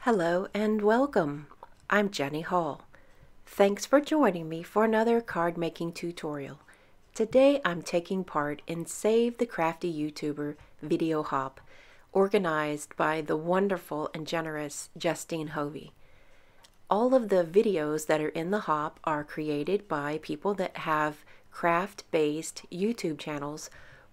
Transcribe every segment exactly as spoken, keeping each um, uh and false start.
Hello and welcome. I'm Jenny Hall. Thanks for joining me for another card making tutorial. Today I'm taking part in Save the Crafty YouTuber video hop, organized by the wonderful and generous Justine Hovey. All of the videos that are in the hop are created by people that have craft-based YouTube channels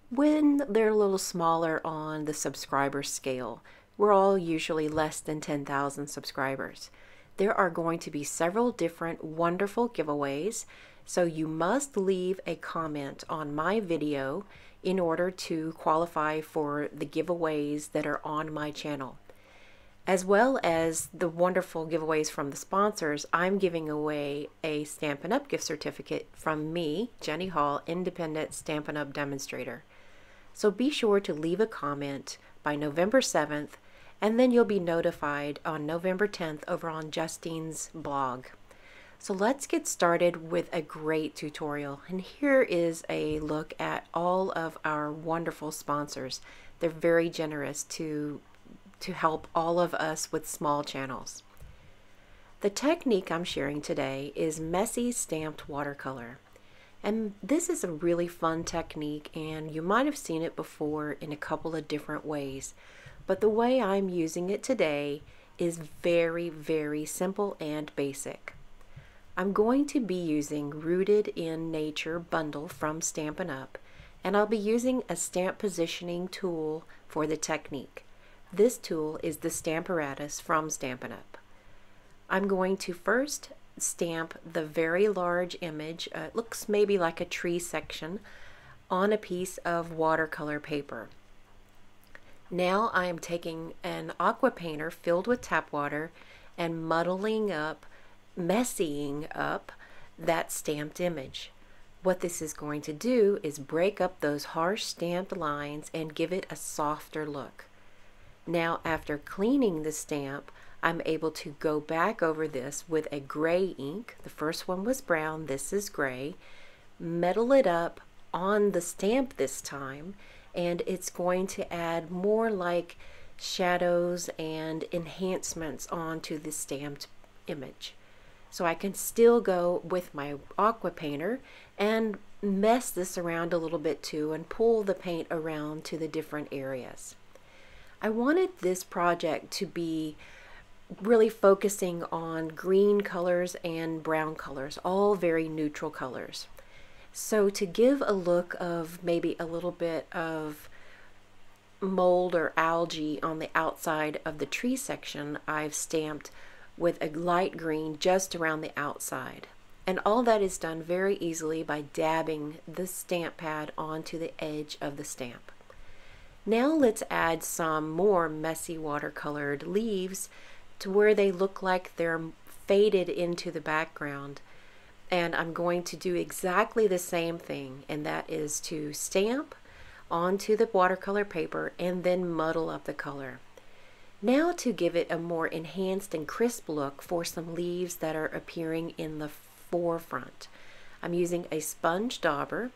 when they're a little smaller on the subscriber scale. We're all usually less than ten thousand subscribers. There are going to be several different wonderful giveaways, so you must leave a comment on my video in order to qualify for the giveaways that are on my channel. As well as the wonderful giveaways from the sponsors, I'm giving away a Stampin' Up! Gift certificate from me, Jenny Hall, independent Stampin' Up! Demonstrator. So be sure to leave a comment by November seventh, and then you'll be notified on November tenth over on Justine's blog. So let's get started with a great tutorial. And here is a look at all of our wonderful sponsors. They're very generous to to help all of us with small channels. The technique I'm sharing today is messy stamped watercolor. And this is a really fun technique, and you might have seen it before in a couple of different ways. But the way I'm using it today is very, very simple and basic. I'm going to be using Rooted in Nature bundle from Stampin' Up! And I'll be using a stamp positioning tool for the technique. This tool is the Stamparatus from Stampin' Up! I'm going to first stamp the very large image, uh, it looks maybe like a tree section, on a piece of watercolor paper. Now I am taking an aqua painter filled with tap water and muddling up, messying up that stamped image. What this is going to do is break up those harsh stamped lines and give it a softer look. Now, after cleaning the stamp, I'm able to go back over this with a gray ink. The first one was brown, this is gray. Metal it up on the stamp this time, and it's going to add more like shadows and enhancements onto the stamped image. So I can still go with my aqua painter and mess this around a little bit too and pull the paint around to the different areas. I wanted this project to be really focusing on green colors and brown colors, all very neutral colors. So to give a look of maybe a little bit of mold or algae on the outside of the tree section, I've stamped with a light green just around the outside. And all that is done very easily by dabbing the stamp pad onto the edge of the stamp. Now let's add some more messy watercolored leaves to where they look like they're faded into the background. And I'm going to do exactly the same thing, and that is to stamp onto the watercolor paper and then muddle up the color. Now to give it a more enhanced and crisp look for some leaves that are appearing in the forefront, I'm using a sponge dauber.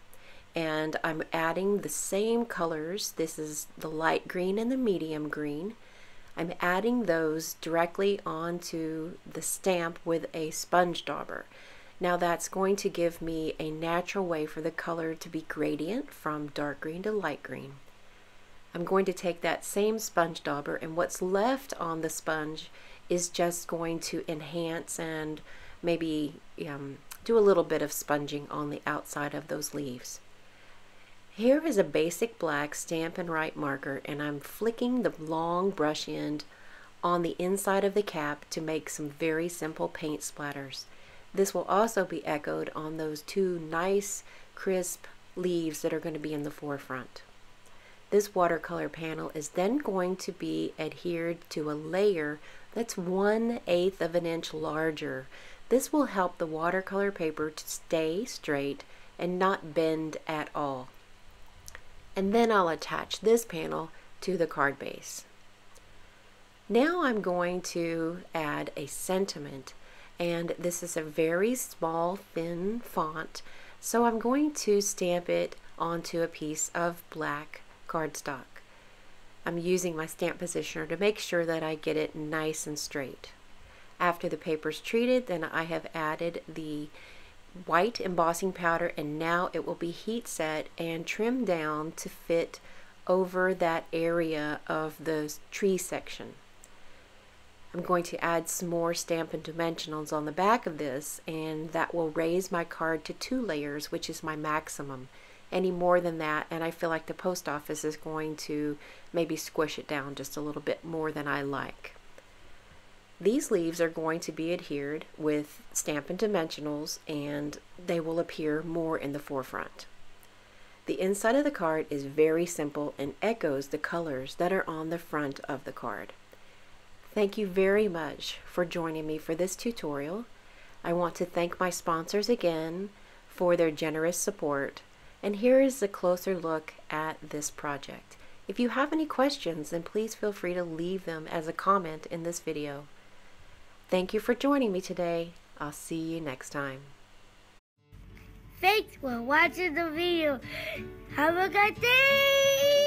And I'm adding the same colors. This is the light green and the medium green. I'm adding those directly onto the stamp with a sponge dauber. Now that's going to give me a natural way for the color to be gradient from dark green to light green. I'm going to take that same sponge dauber, and what's left on the sponge is just going to enhance and maybe um, do a little bit of sponging on the outside of those leaves. Here is a basic black Stampin' Write marker, and I'm flicking the long brush end on the inside of the cap to make some very simple paint splatters. This will also be echoed on those two nice crisp leaves that are going to be in the forefront. This watercolor panel is then going to be adhered to a layer that's one eighth of an inch larger. This will help the watercolor paper to stay straight and not bend at all. And then I'll attach this panel to the card base. Now I'm going to add a sentiment, and this is a very small thin font, so I'm going to stamp it onto a piece of black cardstock. I'm using my stamp positioner to make sure that I get it nice and straight. After the paper's treated, then I have added the white embossing powder, and now it will be heat set and trimmed down to fit over that area of the tree section. I'm going to add some more Stampin' Dimensionals on the back of this, and that will raise my card to two layers, which is my maximum. Any more than that, and I feel like the post office is going to maybe squish it down just a little bit more than I like. These leaves are going to be adhered with Stampin' Dimensionals, and they will appear more in the forefront. The inside of the card is very simple and echoes the colors that are on the front of the card. Thank you very much for joining me for this tutorial. I want to thank my sponsors again for their generous support. And here is a closer look at this project. If you have any questions, then please feel free to leave them as a comment in this video. Thank you for joining me today. I'll see you next time. Thanks for watching the video. Have a good day!